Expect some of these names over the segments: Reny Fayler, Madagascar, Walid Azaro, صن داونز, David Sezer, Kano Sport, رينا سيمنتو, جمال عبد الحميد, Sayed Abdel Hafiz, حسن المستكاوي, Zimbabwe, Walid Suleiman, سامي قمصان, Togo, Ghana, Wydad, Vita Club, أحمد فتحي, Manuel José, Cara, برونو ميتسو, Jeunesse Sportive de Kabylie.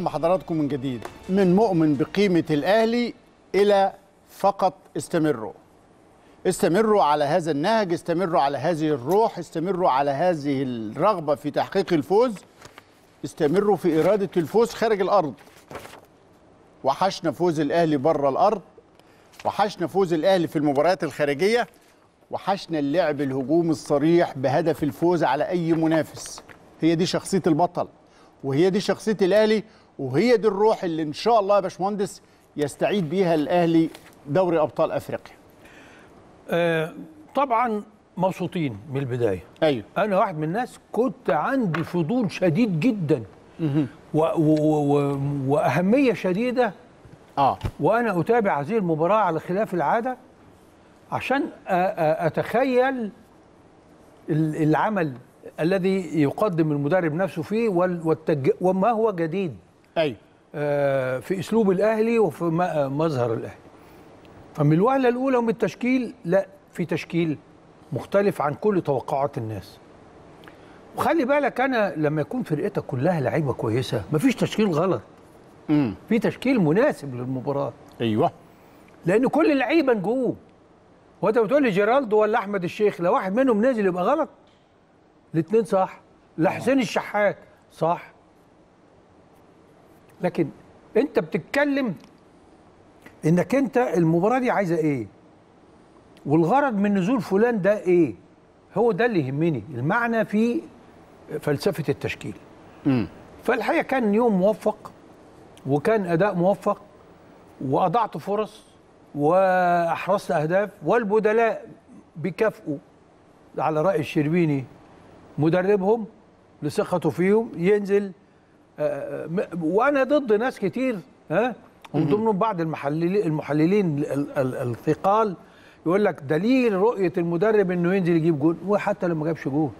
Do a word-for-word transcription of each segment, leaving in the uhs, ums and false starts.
مع حضراتكم من جديد من مؤمن بقيمة الأهلي إلى فقط استمروا استمروا على هذا النهج، استمروا على هذه الروح، استمروا على هذه الرغبة في تحقيق الفوز، استمروا في إرادة الفوز خارج الأرض. وحشنا فوز الأهلي بره الأرض، وحشنا فوز الأهلي في المباريات الخارجية، وحشنا اللعب الهجوم الصريح بهدف الفوز على أي منافس. هي دي شخصية البطل، وهي دي شخصية الأهلي، وهي دي الروح اللي إن شاء الله يا باشمهندس يستعيد بيها الأهلي دوري أبطال أفريقيا. آه طبعا مبسوطين من البداية. أيوه. أنا واحد من الناس كنت عندي فضول شديد جدا و و و وأهمية شديدة آه. وأنا أتابع هذه المباراة على خلاف العادة عشان أتخيل العمل الذي يقدم المدرب نفسه فيه والتج... وما هو جديد أي. آه في أسلوب الأهلي وفي مظهر الأهلي. فمن الوهلة الأولى ومن التشكيل، لا في تشكيل مختلف عن كل توقعات الناس. وخلي بالك أنا لما يكون فرقتك كلها لعيبة كويسة مفيش تشكيل غلط، امم في تشكيل مناسب للمباراة. أيوه، لأن كل اللعيبة نجوم. وأنت بتقول لي جيرالدو ولا أحمد الشيخ، لو واحد منهم نازل يبقى غلط، الاثنين صح. لا حسين الشحات صح. لكن انت بتتكلم انك انت المباراه دي عايزه ايه، والغرض من نزول فلان ده ايه. هو ده اللي يهمني، المعنى في فلسفه التشكيل. امم فالحقيقه كان يوم موفق، وكان اداء موفق، واضعت فرص واحرزت اهداف، والبدلاء بيكافئوا على راي الشربيني مدربهم لثقته فيهم ينزل. وانا ضد ناس كتير ها، ومن ضمنهم بعض المحللين المحللين الثقال يقول لك دليل رؤيه المدرب انه ينزل يجيب جول، وحتى لما جابش جول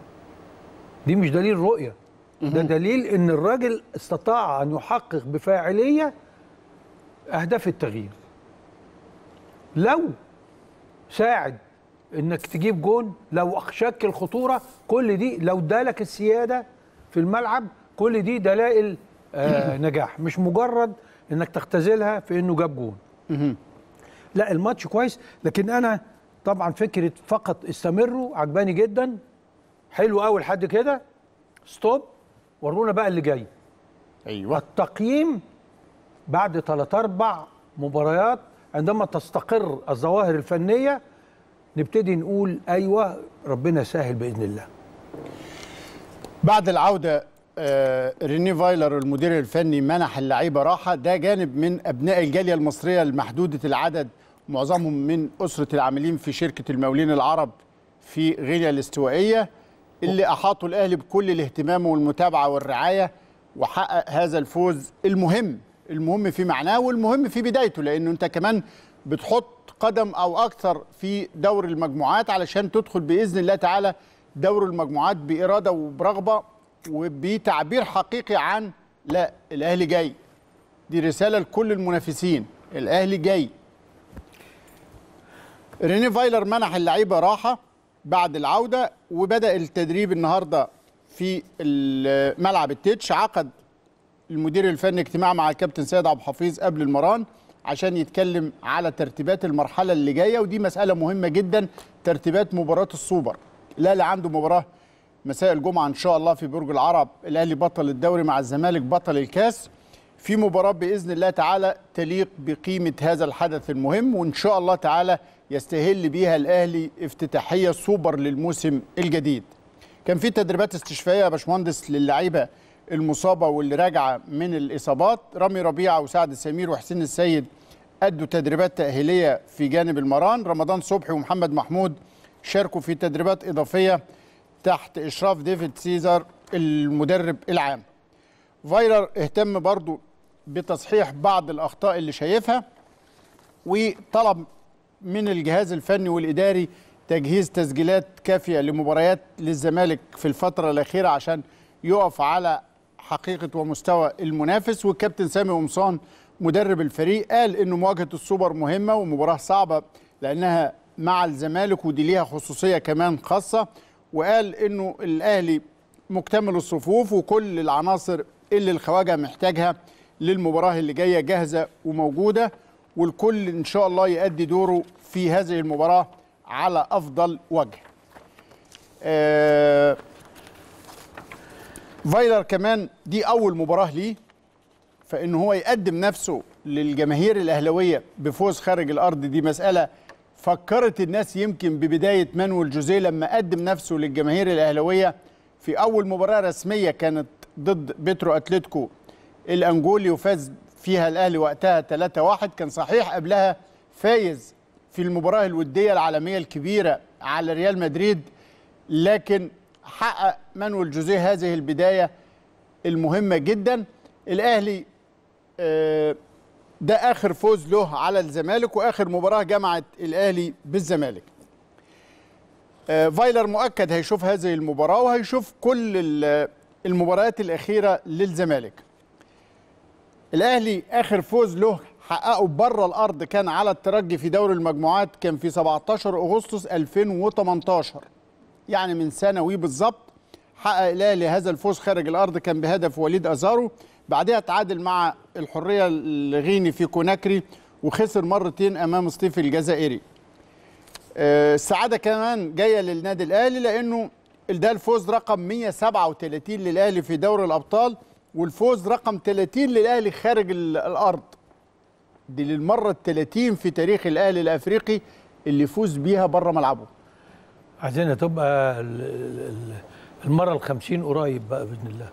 دي مش دليل رؤيه، ده دليل ان الراجل استطاع ان يحقق بفاعليه اهداف التغيير. لو ساعد انك تجيب جون، لو اخشاك الخطوره، كل دي لو ادالك السياده في الملعب، كل دي دلائل آه نجاح، مش مجرد انك تختزلها في انه جاب جون. لا الماتش كويس، لكن انا طبعا فكره فقط استمروا عجباني جدا، حلو قوي لحد كده. ستوب، ورونا بقى اللي جاي. ايوه، التقييم بعد ثلاث اربع مباريات عندما تستقر الظواهر الفنيه نبتدي نقول أيوة ربنا سهل بإذن الله. بعد العودة ريني فايلر المدير الفني منح اللعيبة راحة. ده جانب من أبناء الجالية المصرية المحدودة العدد، معظمهم من أسرة العاملين في شركة المولين العرب في غينيا الاستوائية، اللي أحاطوا الأهلي بكل الاهتمام والمتابعة والرعاية، وحقق هذا الفوز المهم المهم في معناه والمهم في بدايته، لأنه أنت كمان بتحط قدم أو أكثر في دور المجموعات علشان تدخل بإذن الله تعالى دور المجموعات بإرادة وبرغبة وبتعبير حقيقي عن لا الأهلي جاي. دي رسالة لكل المنافسين، الأهلي جاي. ريني فايلر منح اللعيبة راحة بعد العودة، وبدأ التدريب النهاردة في ملعب التتش. عقد المدير الفني اجتماع مع الكابتن سيد عبد الحفيظ قبل المران عشان يتكلم على ترتيبات المرحلة اللي جاية، ودي مسألة مهمة جدا، ترتيبات مباراة السوبر. الأهلي عنده مباراة مساء الجمعة إن شاء الله في برج العرب، الأهلي بطل الدوري مع الزمالك بطل الكاس، في مباراة بإذن الله تعالى تليق بقيمة هذا الحدث المهم، وإن شاء الله تعالى يستهل بيها الأهلي افتتاحية سوبر للموسم الجديد. كان في تدريبات استشفائية يا باشمهندس للعيبة المصابة واللي راجعة من الإصابات. رامي ربيعة وسعد السمير وحسين السيد أدوا تدريبات تأهيلية في جانب المران. رمضان صبحي ومحمد محمود شاركوا في تدريبات إضافية تحت إشراف ديفيد سيزر المدرب العام. فايلر اهتم برضو بتصحيح بعض الأخطاء اللي شايفها، وطلب من الجهاز الفني والإداري تجهيز تسجيلات كافية لمباريات للزمالك في الفترة الأخيرة عشان يقف على حقيقة ومستوى المنافس. والكابتن سامي أمصان مدرب الفريق قال إنه مواجهة السوبر مهمة ومباراة صعبة لأنها مع الزمالك، ودي ليها خصوصية كمان خاصة. وقال إنه الأهلي مكتمل الصفوف وكل العناصر اللي الخواجة محتاجها للمباراه اللي جايه جاهزه وموجوده، والكل ان شاء الله يؤدي دوره في هذه المباراه على افضل وجه. آه فايلر كمان دي اول مباراه ليه، فان هو يقدم نفسه للجماهير الاهلاويه بفوز خارج الارض دي مساله فكرت الناس يمكن ببدايه مانويل جوزيه لما قدم نفسه للجماهير الاهلاويه في اول مباراه رسميه كانت ضد بيترو اتلتيكو الانجولي وفاز فيها الاهلي وقتها ثلاثة واحد. كان صحيح قبلها فايز في المباراه الوديه العالميه الكبيره على ريال مدريد، لكن حقق مانويل جوزيه هذه البدايه المهمه جدا. الاهلي ده اخر فوز له على الزمالك واخر مباراه جمعت الاهلي بالزمالك. فايلر مؤكد هيشوف هذه المباراه وهيشوف كل المباريات الاخيره للزمالك. الاهلي اخر فوز له حققه بره الارض كان على الترجي في دوري المجموعات، كان في سبعتاشر اغسطس الفين وتمنتاشر، يعني من سنوي بالظبط. حقق الاهلي هذا الفوز خارج الارض كان بهدف وليد ازارو، بعدها تعادل مع الحريه الغيني في كوناكري وخسر مرتين امام سطيف الجزائري. السعاده كمان جايه للنادي الاهلي لانه ده الفوز رقم مية وسبعة وتلاتين للاهلي في دوري الابطال والفوز رقم تلاتين للاهلي خارج الارض. دي للمره التلاتين في تاريخ الاهلي الافريقي اللي يفوز بيها بره ملعبه. عايزينها تبقى المره الخمسين قريب بقى باذن الله.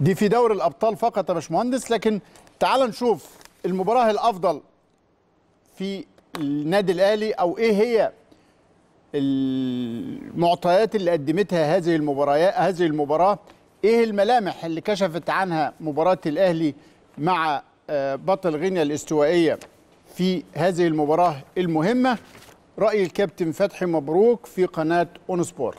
دي في دوري الابطال فقط يا باشمهندس، لكن تعال نشوف المباراه الافضل في النادي الاهلي او ايه هي المعطيات اللي قدمتها هذه المباريات هذه المباراه، ايه الملامح اللي كشفت عنها مباراه الاهلي مع بطل غينيا الاستوائيه في هذه المباراه المهمه. راي الكابتن فتحي مبروك في قناه اون سبورت.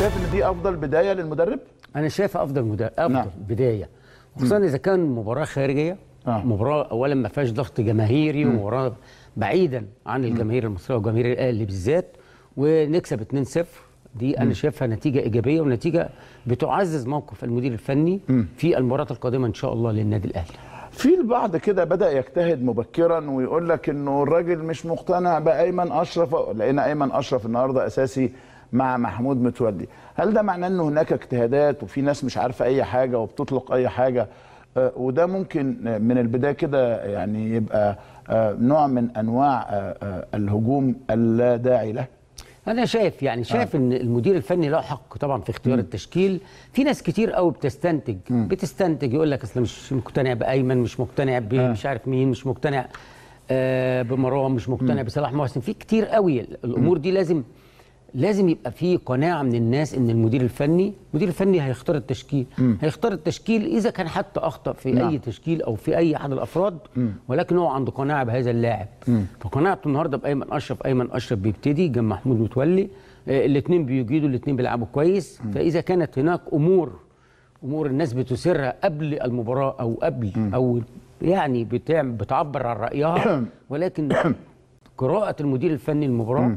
شايف ان دي افضل بدايه للمدرب؟ انا شايف افضل مدرب افضل نعم. بدايه، خصوصا اذا كان مباراه خارجيه، آه. مباراه اولا ما فيهاش ضغط جماهيري، ومباراه بعيدا عن الجماهير المصريه وجماهير الاهلي بالذات، ونكسب اتنين صفر. دي انا شايفها نتيجه ايجابيه ونتيجه بتعزز موقف المدير الفني م. في المباراه القادمه ان شاء الله للنادي الاهلي. في البعض كده بدا يجتهد مبكرا ويقول لك انه الراجل مش مقتنع بايمن اشرف، لقينا ايمن اشرف النهارده اساسي مع محمود متولي. هل ده معناه ان هناك اجتهادات وفي ناس مش عارفه اي حاجه وبتطلق اي حاجه، وده ممكن من البدايه كده يعني يبقى نوع من انواع الهجوم اللا داعي له؟ انا شايف يعني شايف آه. ان المدير الفني له حق طبعا في اختيار م. التشكيل. في ناس كتير قوي بتستنتج م. بتستنتج يقول لك اصل مش مقتنع بايمن، مش مقتنع ب آه. مش عارف مين، مش مقتنع آه بمروان، مش مقتنع م. بصلاح محسن. في كتير قوي الامور م. دي لازم لازم يبقى في قناعه من الناس ان المدير الفني المدير الفني هيختار التشكيل م. هيختار التشكيل اذا كان حتى اخطا في نعم. اي تشكيل او في اي احد الافراد، م. ولكن هو عنده قناعه بهذا اللاعب. فقناعته النهارده بايمن اشرف، ايمن اشرف بيبتدي جنب محمود متولي، الاثنين بيجيدوا، الاثنين بيلعبوا كويس. م. فاذا كانت هناك امور امور الناس بتسرها قبل المباراه او قبل م. او يعني بتعبر عن رايها، ولكن قراءه المدير الفني للمباراه م.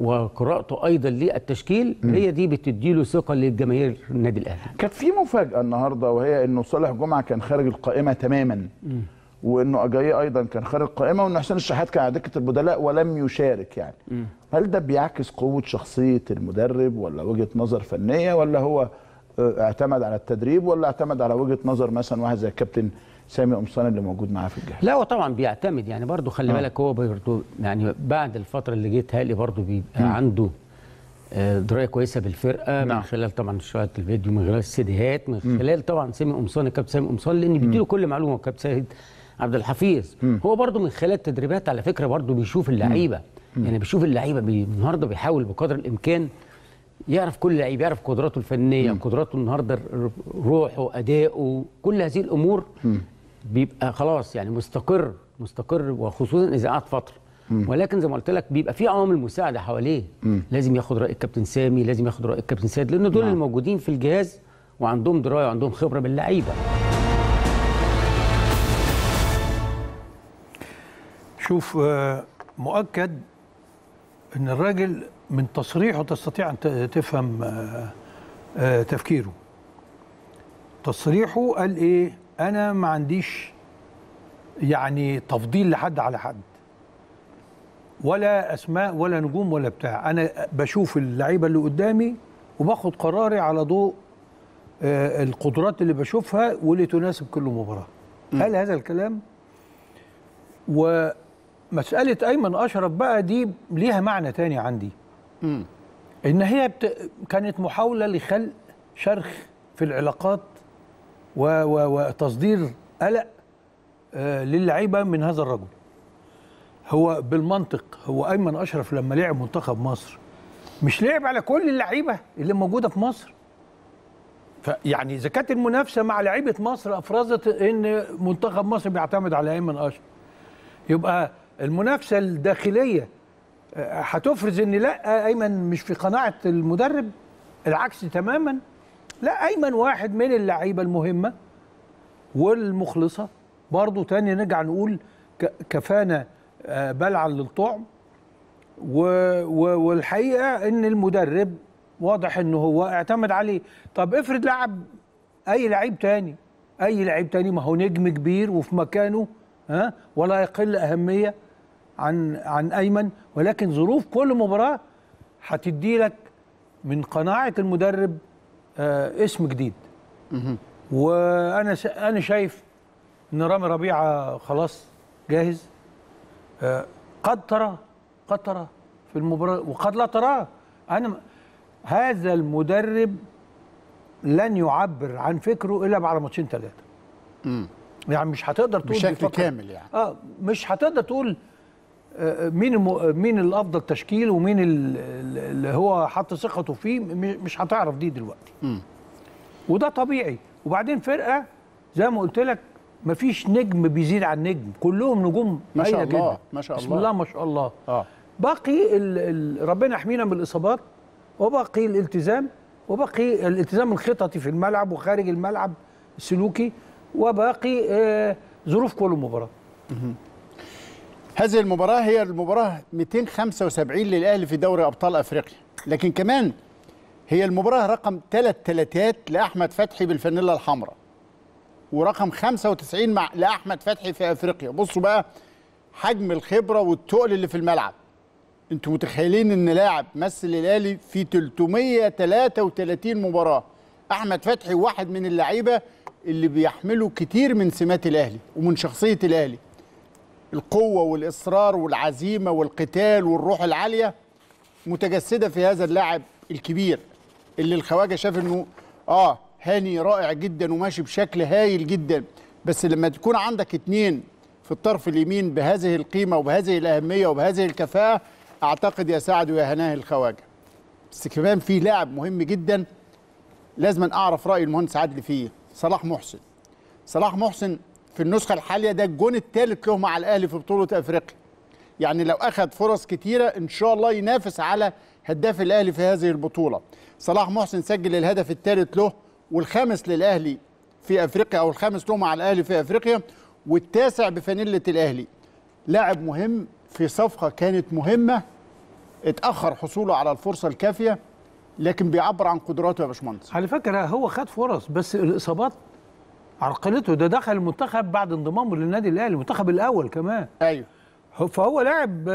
وقراءته ايضا للتشكيل هي دي بتديله ثقه للجماهير النادي الاهلي. كانت في مفاجاه النهارده وهي انه صالح جمعه كان خارج القائمه تماما، مم. وانه اجاي ايضا كان خارج القائمه، وان حسين الشحات كان على دكه البدلاء ولم يشارك يعني. مم. هل ده بيعكس قوه شخصيه المدرب ولا وجهه نظر فنيه، ولا هو اعتمد على التدريب، ولا اعتمد على وجهه نظر مثلا واحد زي الكابتن سامي قمصان اللي موجود معاه في الجهاز؟ لا هو طبعا بيعتمد يعني برضه خلي آه. بالك هو برضه يعني بعد الفتره اللي جيت هالي برضه بيبقى عنده درايه كويسه بالفرقه، نعم. من خلال طبعا شويه الفيديو، من خلال السيديهات، من خلال م. طبعا سامي قمصان الكابتن سامي قمصان لان بيديله كل معلومه. الكابتن سيد عبد الحفيظ م. هو برضه من خلال التدريبات على فكره برضه بيشوف اللعيبه، يعني بيشوف اللعيبه بي... النهارده بيحاول بقدر الامكان يعرف كل لعيب، يعرف قدراته الفنيه، م. قدراته النهارده، روحه، اداؤه، كل هذه الامور م. بيبقى خلاص يعني مستقر مستقر وخصوصا اذا قعد فتره. م. ولكن زي ما قلت لك بيبقى في عوامل مساعده حواليه، م. لازم ياخد راي الكابتن سامي، لازم ياخد راي الكابتن سيد، لان دول الموجودين في الجهاز وعندهم درايه وعندهم خبره باللعيبه. شوف مؤكد ان الراجل من تصريحه تستطيع ان تفهم تفكيره. تصريحه قال ايه؟ انا ما عنديش يعني تفضيل لحد على حد، ولا اسماء ولا نجوم ولا بتاع، انا بشوف اللعيبه اللي قدامي وباخد قراري على ضوء القدرات اللي بشوفها واللي تناسب كل مباراه. هل هذا الكلام؟ ومساله ايمن اشرف بقى دي ليها معنى تاني عندي، ان هي بت... كانت محاوله لخلق شرخ في العلاقات وتصدير و... قلق للعيبه من هذا الرجل. هو بالمنطق هو ايمن اشرف لما لعب منتخب مصر مش لعب على كل اللعيبه اللي موجوده في مصر، فيعني اذا كانت المنافسه مع لعيبه مصر افرزت ان منتخب مصر بيعتمد على ايمن اشرف، يبقى المنافسه الداخليه هتفرز ان لا ايمن مش في قناعه المدرب، العكس تماما، لا ايمن واحد من اللعيبه المهمه والمخلصه. برضه تاني نرجع نقول كفانا بلعا للطعم، والحقيقه ان المدرب واضح ان هو اعتمد عليه. طب افرض لعب اي لعيب تاني، اي لعيب تاني ما هو نجم كبير وفي مكانه، ها، ولا يقل اهميه عن عن ايمن، ولكن ظروف كل مباراه هتدي لك من قناعه المدرب اسم جديد. وانا انا شايف ان رامي ربيعه خلاص جاهز، قد تراه قد تراه في المباراه وقد لا تراه. انا هذا المدرب لن يعبر عن فكره الا بعد ماتشين ثلاثه. امم يعني مش هتقدر تقول بشكل كامل، يعني اه مش هتقدر تقول مين مين الافضل تشكيل ومين اللي هو حط ثقته فيه، مش هتعرف دي دلوقتي. امم وده طبيعي. وبعدين فرقه زي ما قلت لك مفيش نجم بيزيد عن نجم، كلهم نجوم ما شاء الله ما شاء الله بسم الله ما شاء الله. اه باقي ال ال ربنا يحمينا من الاصابات، وباقي الالتزام، وباقي الالتزام الخططي في الملعب وخارج الملعب السلوكي، وباقي آه ظروف كل مباراه. هذه المباراه هي المباراه مئتين وخمسة وسبعين للاهلي في دوري ابطال افريقيا، لكن كمان هي المباراه رقم ثلاث ثلاثات لاحمد فتحي بالفانيلا الحمراء، ورقم خمسة وتسعين مع لاحمد فتحي في افريقيا. بصوا بقى حجم الخبره والتقل اللي في الملعب. انتوا متخيلين ان لاعب مثل الاهلي في ثلاثمئة وثلاثة وثلاثين مباراه. احمد فتحي واحد من اللعيبه اللي بيحملوا كتير من سمات الاهلي ومن شخصيه الاهلي، القوه والاصرار والعزيمه والقتال والروح العاليه متجسده في هذا اللاعب الكبير اللي الخواجه شاف انه اه هاني رائع جدا وماشي بشكل هايل جدا، بس لما تكون عندك اتنين في الطرف اليمين بهذه القيمه وبهذه الاهميه وبهذه الكفاءه، اعتقد يا سعد ويا هناه الخواجه. بس كمان في لاعب مهم جدا لازم اعرف راي المهندس عادل فيه، صلاح محسن. صلاح محسن في النسخه الحاليه ده الجون الثالث له مع الاهلي في بطوله افريقيا. يعني لو اخذ فرص كتيره ان شاء الله ينافس على هداف الاهلي في هذه البطوله. صلاح محسن سجل الهدف الثالث له والخامس للاهلي في افريقيا، او الخامس له مع الاهلي في افريقيا، والتاسع بفانيله الاهلي. لاعب مهم في صفقه كانت مهمه، اتاخر حصوله على الفرصه الكافيه، لكن بيعبر عن قدراته يا باشمهندس. على فكره هو خد فرص بس الاصابات عرقلته. ده دخل المنتخب بعد انضمامه للنادي الاهلي، المنتخب الاول كمان. ايوه، فهو لاعب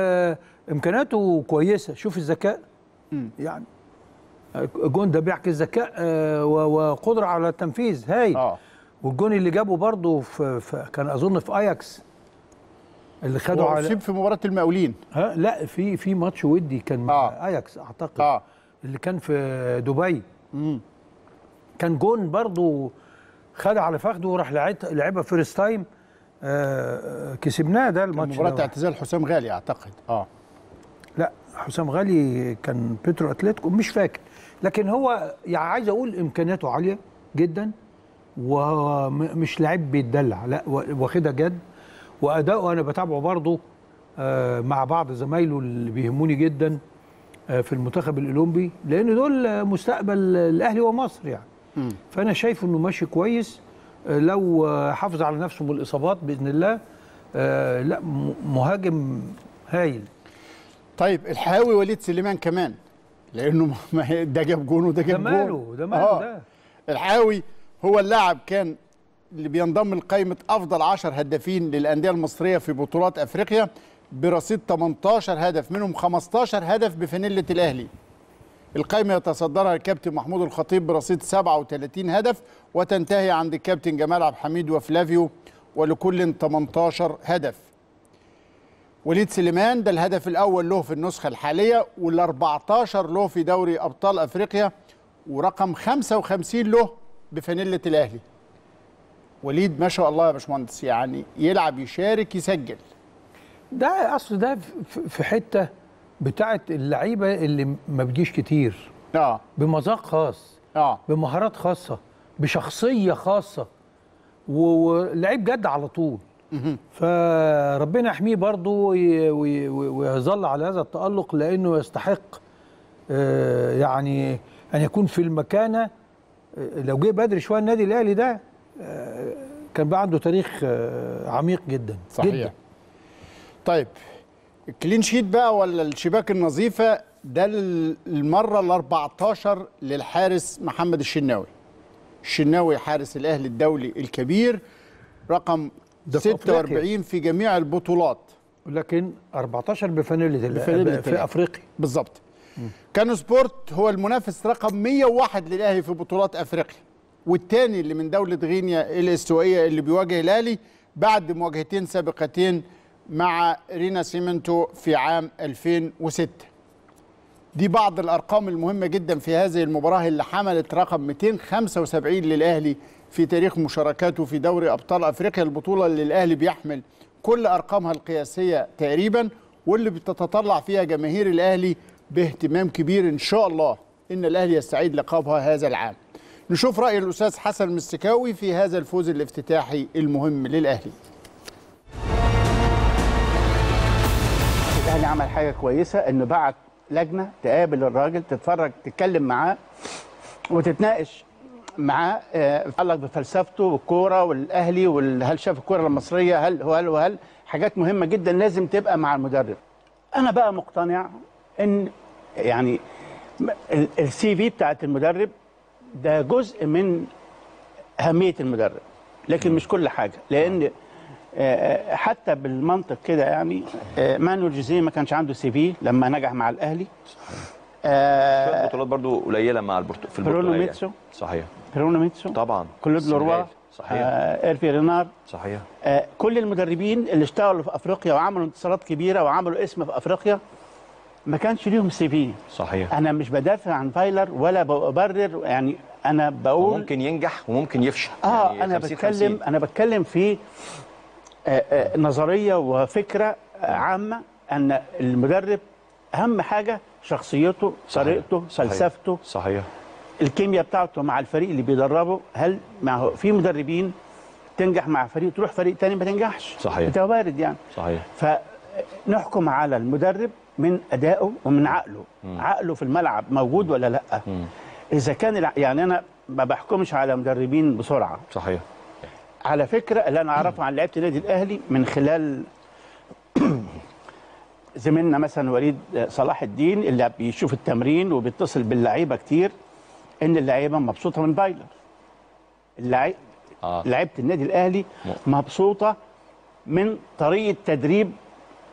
امكاناته كويسه. شوف الذكاء، يعني الجون ده بيحكي الذكاء وقدره على التنفيذ هاي. آه. والجون اللي جابه برضه كان اظن في اياكس اللي خده على وأصيب في مباراه المقاولين. ها لا، في في ماتش ودي كان آه. اياكس اعتقد آه. اللي كان في دبي. مم. كان جون برضه خد على فخده وراح لعبها فيرست تايم، آه كسبناه ده الماتش. مباراه اعتزال حسام غالي اعتقد. اه لا، حسام غالي كان بيترو اتلتيكو مش فاكر، لكن هو يعني عايز اقول امكانياته عاليه جدا، ومش لاعب بيتدلع، لا واخدها جد. واداؤه انا بتابعه برضه مع بعض زمايله اللي بيهموني جدا في المنتخب الاولمبي، لان دول مستقبل الاهلي ومصر يعني. م. فانا شايف انه ماشي كويس لو حافظ على نفسه من الاصابات باذن الله. لا، مهاجم هايل. طيب الحاوي وليد سليمان كمان، لانه ده جاب جون وده جاب جون. ده ماله ده ماله ده. الحاوي هو اللاعب كان اللي بينضم لقائمة أفضل عشر هدافين للأندية المصرية في بطولات أفريقيا برصيد ثمانية عشر هدف، منهم خمسة عشر هدف بفانيلة الأهلي. القائمة يتصدرها الكابتن محمود الخطيب برصيد سبعة وثلاثين هدف، وتنتهي عند الكابتن جمال عبد الحميد وفلافيو، ولكل ثمانية عشر هدف. وليد سليمان ده الهدف الأول له في النسخة الحالية، وال14 له في دوري أبطال أفريقيا، ورقم خمسة وخمسين له بفانيلة الأهلي. وليد ما شاء الله يا باشمهندس، يعني يلعب يشارك يسجل. ده اصل ده في حته بتاعه اللعيبه اللي ما بتجيش كتير، اه بمذاق خاص، اه بمهارات خاصه، بشخصيه خاصه، ولعيب جد على طول. فربنا يحميه برضه ويظل على هذا التالق، لانه يستحق يعني ان يكون في المكانه. لو جه بدري شويه النادي الاهلي ده كان بقى عنده تاريخ عميق جدا. صحيح جداً. طيب الكلين شيت بقى ولا الشباك النظيفه، ده المره ال أربعة عشر للحارس محمد الشناوي. الشناوي حارس الاهلي الدولي الكبير، رقم ستة وأربعين في جميع البطولات، لكن أربعة عشر بفانيلة بفانيلة في افريقيا بالظبط. كانو سبورت هو المنافس رقم مئة وواحد للاهلي في بطولات افريقيا، والثاني اللي من دوله غينيا الاستوائيه اللي بيواجه الاهلي بعد مواجهتين سابقتين مع رينا سيمنتو في عام ألفين وستة. دي بعض الارقام المهمه جدا في هذه المباراه اللي حملت رقم مئتين وخمسة وسبعين للاهلي في تاريخ مشاركاته في دوري ابطال افريقيا، البطوله اللي الاهلي بيحمل كل ارقامها القياسيه تقريبا، واللي بتتطلع فيها جماهير الاهلي باهتمام كبير ان شاء الله ان الاهلي يستعيد لقبها هذا العام. نشوف راي الاستاذ حسن المستكاوي في هذا الفوز الافتتاحي المهم للاهلي. الاهلي عمل حاجه كويسه انه بعت لجنه تقابل الراجل، تتفرج، تتكلم معاه وتتناقش معاه، تتعلق بفلسفته والكوره والاهلي، وهل شاف الكوره المصريه، هل وهل وهل حاجات مهمه جدا لازم تبقى مع المدرب. انا بقى مقتنع ان يعني السي في بتاعت المدرب ده جزء من اهميه المدرب، لكن مش كل حاجه، لان حتى بالمنطق كده يعني مانويل جوزيه ما كانش عنده سي في لما نجح مع الاهلي. صحيح. بطولات برضو قليله مع البرتو في البرتغال. صحيح. برونو ميتسو طبعا، كلود لوروا. صحيح. آه إيرفي رينار. صحيح. آه كل المدربين اللي اشتغلوا في افريقيا وعملوا انتصارات كبيره وعملوا اسم في افريقيا ما كانش ليهم سي في. صحيح. انا مش بدافع عن فايلر ولا ببرر، يعني انا بقول ممكن ينجح وممكن يفشل. اه يعني انا بتكلم خمسين. انا بتكلم في نظريه وفكره عامه ان المدرب اهم حاجه شخصيته، طريقته، فلسفته. صحيح. الكيمياء بتاعته مع الفريق اللي بيدربه. هل مع في مدربين تنجح مع فريق تروح فريق تاني ما تنجحش؟ صحيح. ده وارد يعني. صحيح. فنحكم على المدرب من ادائه ومن عقله. م. عقله في الملعب موجود ولا لا؟ م. اذا كان يعني انا ما بحكمش على مدربين بسرعه. صحيح. على فكرة اللي أنا أعرفه عن لعيبة النادي الأهلي من خلال زميلنا مثلا وليد صلاح الدين اللي بيشوف التمرين وبيتصل باللعيبة كتير، إن اللعيبة مبسوطة من فايلر. اللعيبة آه. لعيبة النادي الأهلي مبسوطة من طريقة تدريب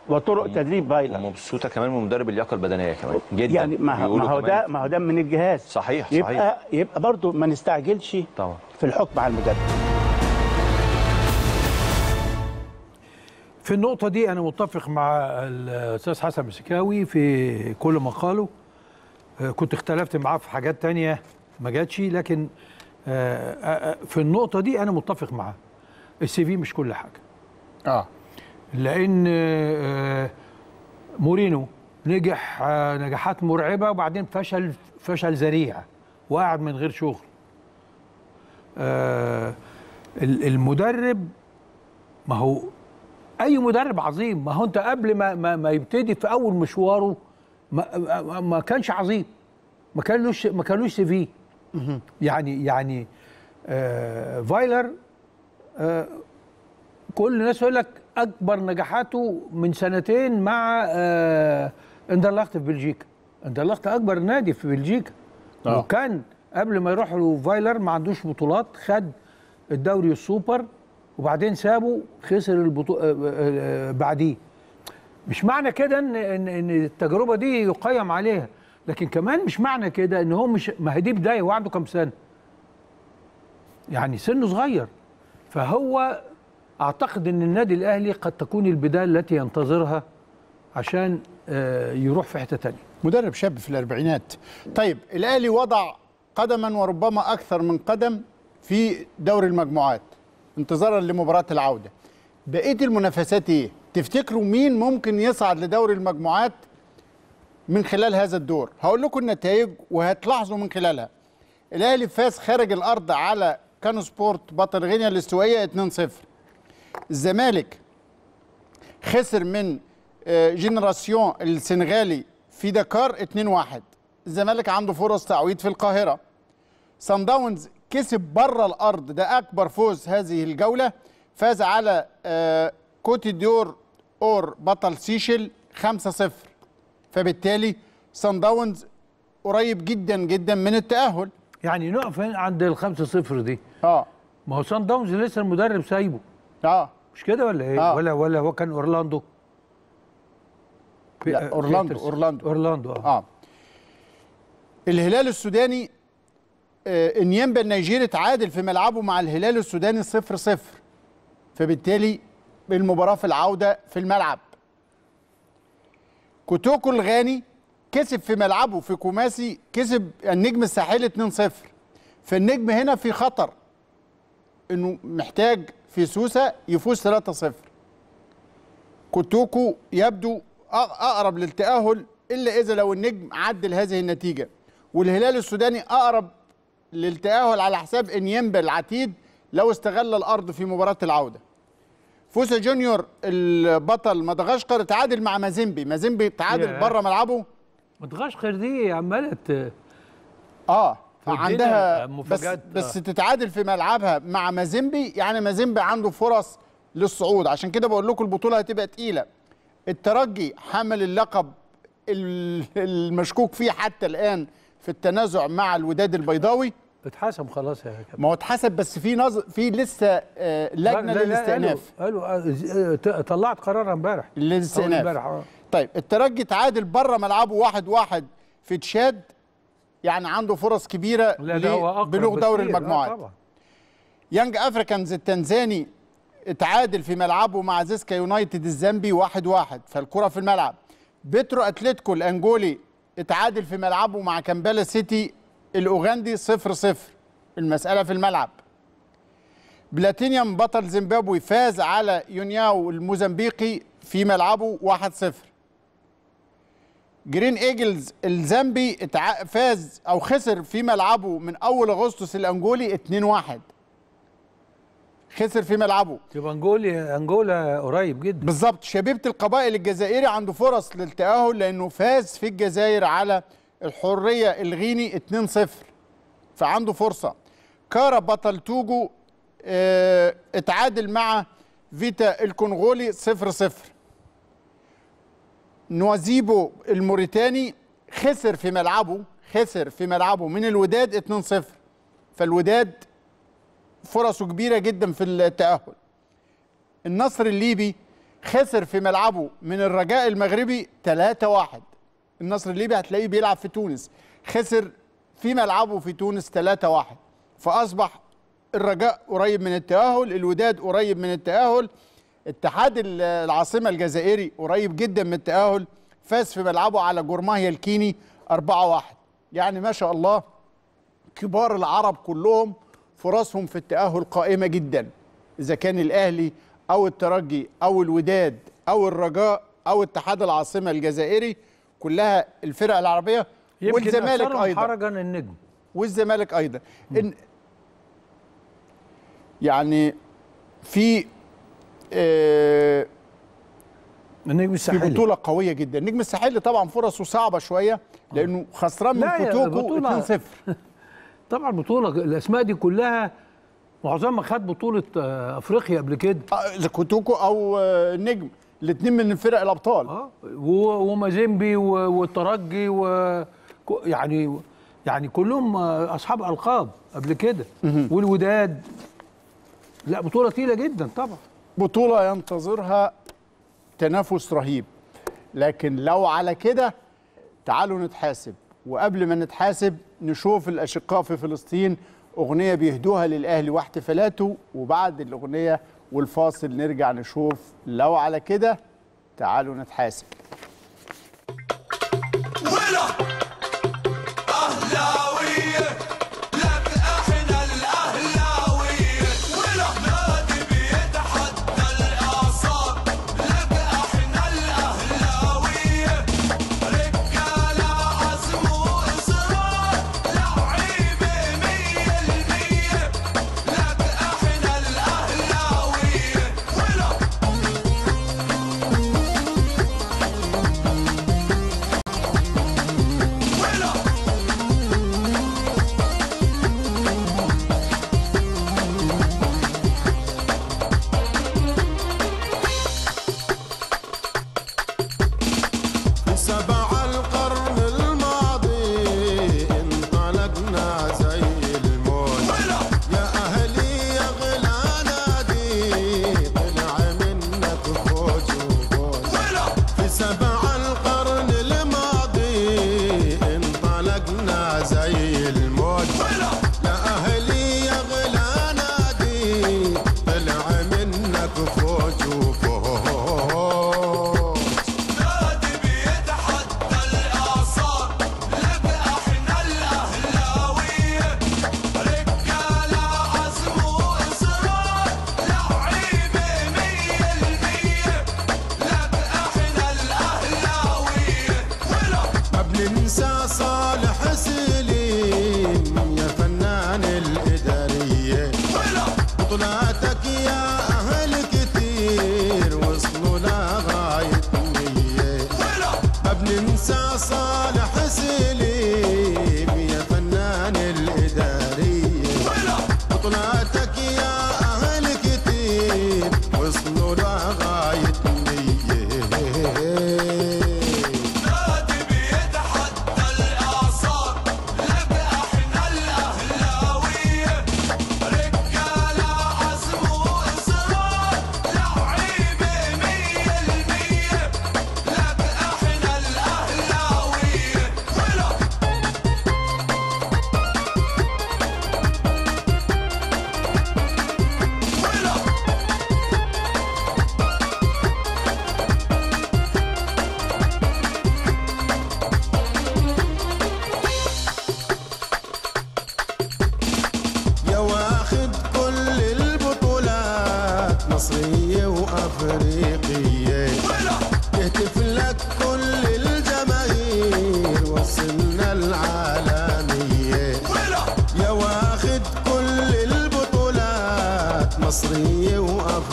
وطرق وم... تدريب فايلر، ومبسوطة كمان من مدرب اللياقة البدنية كمان جدا. يعني ما هو ده ما هو ده من الجهاز. صحيح. يبقى صحيح. يبقى برضه ما نستعجلش طبعا في الحكم على المدرب. في النقطة دي أنا متفق مع الأستاذ حسن مسكاوي في كل ما قاله. كنت اختلفت معاه في حاجات تانية ما جاتش، لكن في النقطة دي أنا متفق معاه. السي في مش كل حاجة. آه. لأن مورينو نجح نجاحات مرعبة وبعدين فشل فشل ذريع وقعد من غير شغل. المدرب ما هو اي مدرب عظيم، ما هو انت قبل ما ما, ما يبتدي في اول مشواره ما, ما, ما كانش عظيم، ما كانوش ما كانوش سي في. يعني يعني آه فايلر آه كل الناس يقول لك اكبر نجاحاته من سنتين مع آه اندرلخت في بلجيكا. اندرلخت اكبر نادي في بلجيكا. أوه. وكان قبل ما يروح له فايلر ما عندوش بطولات، خد الدوري السوبر وبعدين سابه، خسر البطوله بعديه. مش معنى كده ان ان التجربه دي يقيم عليها، لكن كمان مش معنى كده ان هو مش، ما هي دي بدايه. هو عنده كام سنه؟ يعني سنه صغير. فهو اعتقد ان النادي الاهلي قد تكون البدايه التي ينتظرها عشان يروح في حته ثانيه. مدرب شاب في الاربعينات. طيب الاهلي وضع قدما وربما اكثر من قدم في دوري المجموعات انتظارا لمباراه العوده. بقيه المنافسات ايه؟ تفتكروا مين ممكن يصعد لدوري المجموعات من خلال هذا الدور؟ هقول لكم النتائج وهتلاحظوا من خلالها. الاهلي فاز خارج الارض على كانو سبورت بطل غينيا الاستوائيه اثنين صفر. الزمالك خسر من جينراسيون السنغالي في دكار اثنين واحد. الزمالك عنده فرص تعويض في القاهره. صن داونز كسب بره الارض، ده اكبر فوز هذه الجوله، فاز على كوتي ديور اور بطل سيشل خمسة صفر. فبالتالي صن داونز قريب جدا جدا من التاهل. يعني نقف عند ال خمسة صفر دي. اه ما هو صن داونز لسه المدرب سايبه. اه مش كده ولا ايه؟ آه. ولا ولا هو كان اورلاندو. لا آه اورلاندو اورلاندو اورلاندو اه, آه. الهلال السوداني آه انيمبا النيجيري تعادل في ملعبه مع الهلال السوداني صفر صفر. فبالتالي المباراه في العوده في الملعب. كوتوكو الغاني كسب في ملعبه في كوماسي، كسب النجم الساحلي اثنين صفر. فالنجم هنا في خطر انه محتاج في سوسه يفوز ثلاثة صفر. كوتوكو يبدو اقرب للتاهل الا اذا لو النجم عدل هذه النتيجه، والهلال السوداني اقرب للتاهل على حساب انيمبا العتيد لو استغل الارض في مباراه العوده. فوسا جونيور البطل مدغشقر تعادل مع مازيمبي، مازيمبي تعادل بره ملعبه. مدغشقر دي عملت اه عندها بس, آه. بس تتعادل في ملعبها مع مازيمبي، يعني مازيمبي عنده فرص للصعود. عشان كده بقول لكم البطوله هتبقى تقيله. الترجي حمل اللقب المشكوك فيه حتى الان في التنازع مع الوداد البيضاوي. اتحسب خلاص يا كابتن. ما هو اتحسب، بس في نظر في لسه لجنه للاستئناف. قالوا طلعت قرار امبارح للاستئناف. طيب الترجي تعادل بره ملعبه واحد واحد في تشاد، يعني عنده فرص كبيره لبلوغ دوري المجموعات. يانج افريكانز التنزاني اتعادل في ملعبه مع زيسكا يونايتد الزامبي واحد واحد، فالكره في الملعب. بيترو اتلتيكو الانجولي اتعادل في ملعبه مع كامبالا سيتي الاوغندي صفر صفر، المساله في الملعب. بلاتينيوم بطل زيمبابوي فاز على يونياو الموزمبيقي في ملعبه واحد صفر. جرين ايجلز الزامبي فاز او خسر في ملعبه من اول اغسطس الانجولي اثنين واحد، خسر في ملعبه. يبقى انجولي انجولا قريب جدا. بالظبط. شبيبه القبائل الجزائري عنده فرص للتاهل لانه فاز في الجزائر على الحريه الغيني اثنين صفر، فعنده فرصه. كارا بطل توجو اه اتعادل مع فيتا الكونغولي صفر صفر. نوازيبو الموريتاني خسر في ملعبه خسر في ملعبه من الوداد اثنين صفر، فالوداد فرصه كبيره جدا في التاهل. النصر الليبي خسر في ملعبه من الرجاء المغربي ثلاثة واحد. النصر الليبي هتلاقيه بيلعب في تونس، خسر في ملعبه في تونس ثلاثة واحد، فاصبح الرجاء قريب من التاهل، الوداد قريب من التاهل، اتحاد العاصمه الجزائري قريب جدا من التاهل، فاز في ملعبه على جورماهيا الكيني أربعة واحد. يعني ما شاء الله كبار العرب كلهم فرصهم في التاهل قائمه جدا، اذا كان الاهلي او الترجي او الوداد او الرجاء او اتحاد العاصمه الجزائري، كلها الفرق العربيه، والزمالك ايضا حرجا النجم والزمالك ايضا. إن يعني في آه النجم الساحلي في بطوله قويه جدا. النجم الساحلي طبعا فرصه صعبه شويه لانه خسران من كوتوكو اثنين صفر. طبعا بطوله الاسماء دي كلها معظمها خد بطوله افريقيا قبل كده، كوتوكو او النجم، الاثنين من فرق الابطال. اه ومازيمبي والترجي و يعني يعني كلهم اصحاب القاب قبل كده. والوداد لا، بطوله تقيله جدا طبعا، بطوله ينتظرها تنافس رهيب. لكن لو على كده تعالوا نتحاسب، وقبل ما نتحاسب نشوف الاشقاء في فلسطين اغنيه بيهدوها للاهلي واحتفالاته، وبعد الاغنيه والفاصل نرجع نشوف لو على كده تعالوا نتحاسب.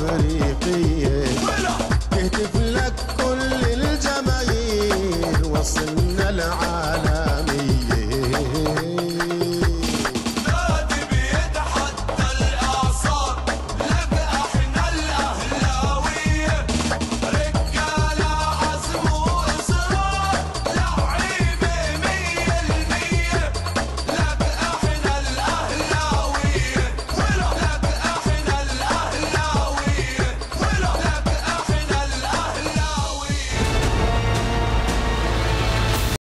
Ready.